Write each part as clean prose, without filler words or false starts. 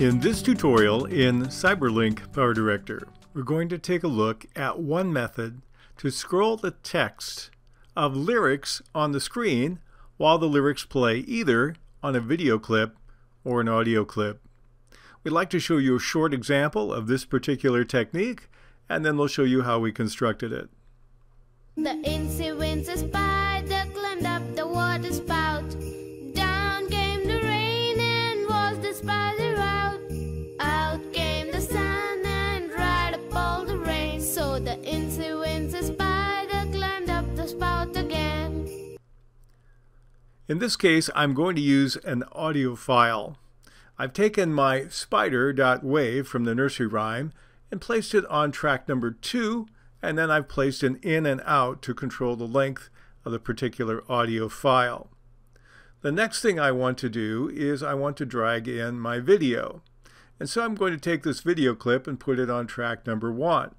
In this tutorial in CyberLink PowerDirector, we're going to take a look at one method to scroll the text of lyrics on the screen while the lyrics play either on a video clip or an audio clip. We'd like to show you a short example of this particular technique, and then we'll show you how we constructed it. The incy wincy spider climbed up the water spout. Down came the rain and was the spider out. Out came the sun and dried up all the rain. So the incy wincy spider climbed up the spout again. In this case, I'm going to use an audio file. I've taken my spider.wave from the nursery rhyme and placed it on track number 2, and then I've placed an in and out to control the length of the particular audio file. The next thing I want to do is I want to drag in my video. And so I'm going to take this video clip and put it on track number 1.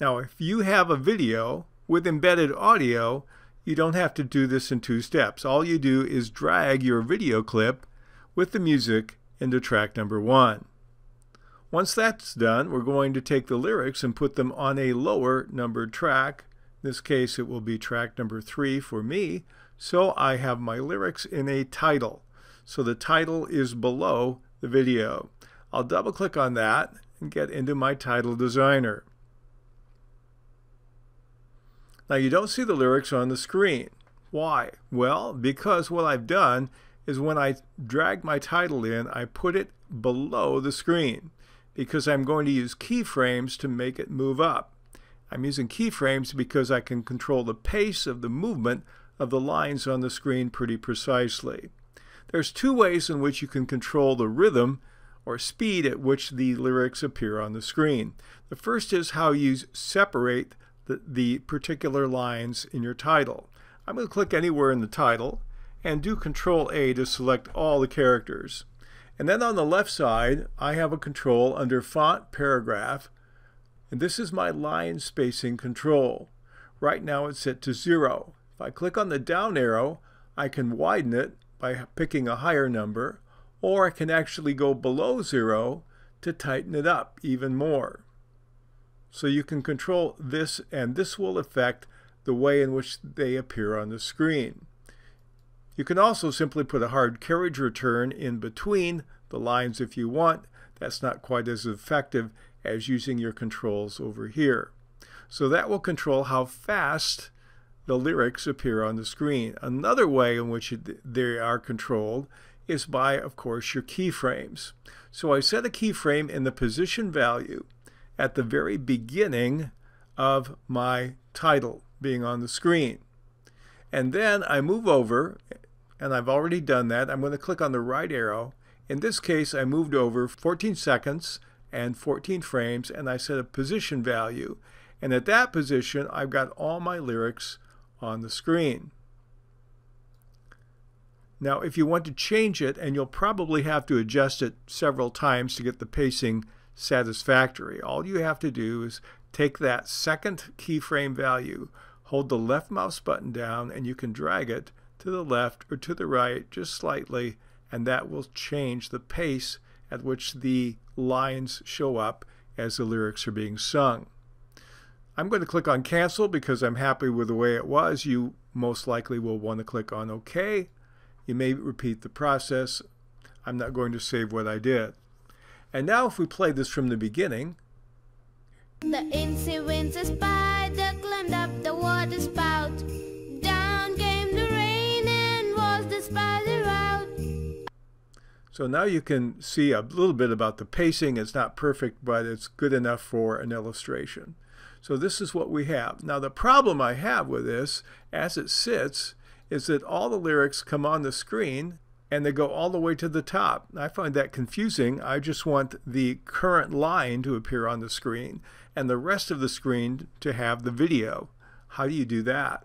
Now, if you have a video with embedded audio, you don't have to do this in 2 steps. All you do is drag your video clip with the music into track number 1. Once that's done, we're going to take the lyrics and put them on a lower numbered track. In this case, it will be track number 3 for me. So I have my lyrics in a title. So the title is below the video. I'll double click on that and get into my title designer. Now you don't see the lyrics on the screen. Why? Well, because what I've done is when I drag my title in, I put it below the screen, because I'm going to use keyframes to make it move up. I'm using keyframes because I can control the pace of the movement of the lines on the screen pretty precisely. There's 2 ways in which you can control the rhythm or speed at which the lyrics appear on the screen. The first is how you separate the particular lines in your title. I'm going to click anywhere in the title and do Control A to select all the characters. And then on the left side, I have a control under Font Paragraph, and this is my line spacing control. Right now it's set to 0. If I click on the down arrow, I can widen it by picking a higher number, or I can actually go below 0 to tighten it up even more. So you can control this, and this will affect the way in which they appear on the screen. You can also simply put a hard carriage return in between the lines if you want. That's not quite as effective as using your controls over here. So that will control how fast the lyrics appear on the screen. Another way in which they are controlled is by, of course, your keyframes. So I set a keyframe in the position value at the very beginning of my title being on the screen. And then I move over, and I've already done that. I'm going to click on the right arrow. In this case, I moved over 14 seconds and 14 frames, and I set a position value. And at that position, I've got all my lyrics on the screen. Now, if you want to change it, and you'll probably have to adjust it several times to get the pacing satisfactory, all you have to do is take that second keyframe value, hold the left mouse button down, and you can drag it to the left or to the right just slightly, and that will change the pace at which the lines show up as the lyrics are being sung. I'm going to click on cancel because I'm happy with the way it was. You most likely will want to click on OK. You may repeat the process. I'm not going to save what I did. And now if we play this from the beginning. The incy wincy spider climbed up the water spout. So now you can see a little bit about the pacing. It's not perfect, but it's good enough for an illustration. So this is what we have. Now the problem I have with this, as it sits, is that all the lyrics come on the screen and they go all the way to the top. I find that confusing. I just want the current line to appear on the screen and the rest of the screen to have the video. How do you do that?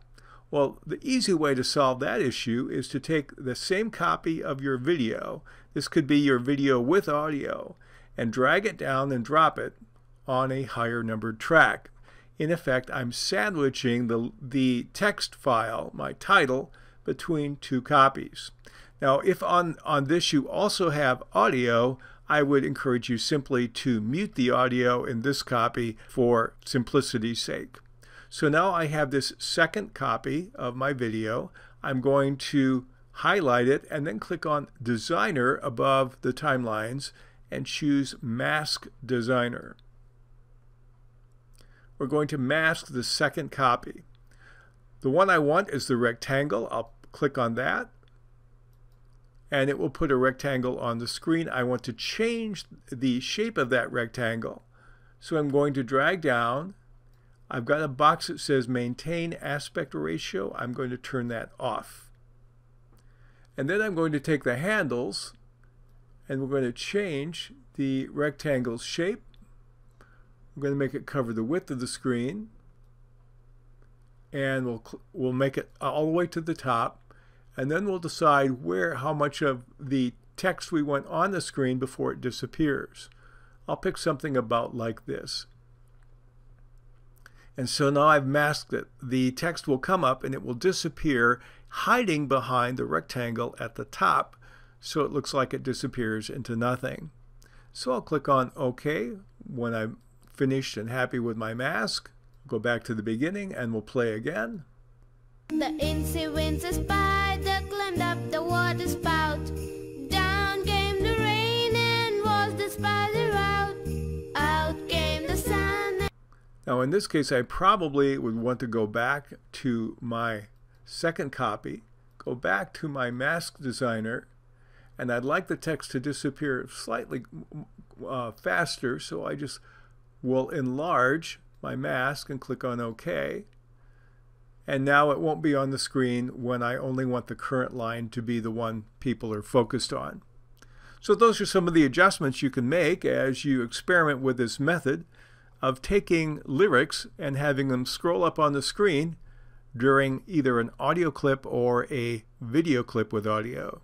Well, the easy way to solve that issue is to take the same copy of your video, this could be your video with audio, and drag it down and drop it on a higher numbered track. In effect, I'm sandwiching the text file, my title, between 2 copies. Now, if on this you also have audio, I would encourage you simply to mute the audio in this copy for simplicity's sake. So now I have this second copy of my video. I'm going to highlight it and then click on Designer above the timelines and choose Mask Designer. We're going to mask the second copy. The one I want is the rectangle. I'll click on that and it will put a rectangle on the screen. I want to change the shape of that rectangle. So I'm going to drag down. I've got a box that says Maintain Aspect Ratio. I'm going to turn that off. And then I'm going to take the handles and we're going to change the rectangle's shape. We're going to make it cover the width of the screen, and we'll make it all the way to the top, and then we'll decide how much of the text we want on the screen before it disappears. I'll pick something about like this. And so now I've masked it. The text will come up and it will disappear, hiding behind the rectangle at the top, so it looks like it disappears into nothing. So I'll click on OK when I'm finished and happy with my mask. Go back to the beginning and we'll play again. The incy wincy spider climbed up the water spout. Down came the rain and was the spider out. Out came the sun. Now in this case I probably would want to go back to my second copy, go back to my mask designer, and I'd like the text to disappear slightly faster, so I just will enlarge my mask and click on OK. And now it won't be on the screen when I only want the current line to be the one people are focused on. So those are some of the adjustments you can make as you experiment with this method of taking lyrics and having them scroll up on the screen during either an audio clip or a video clip with audio.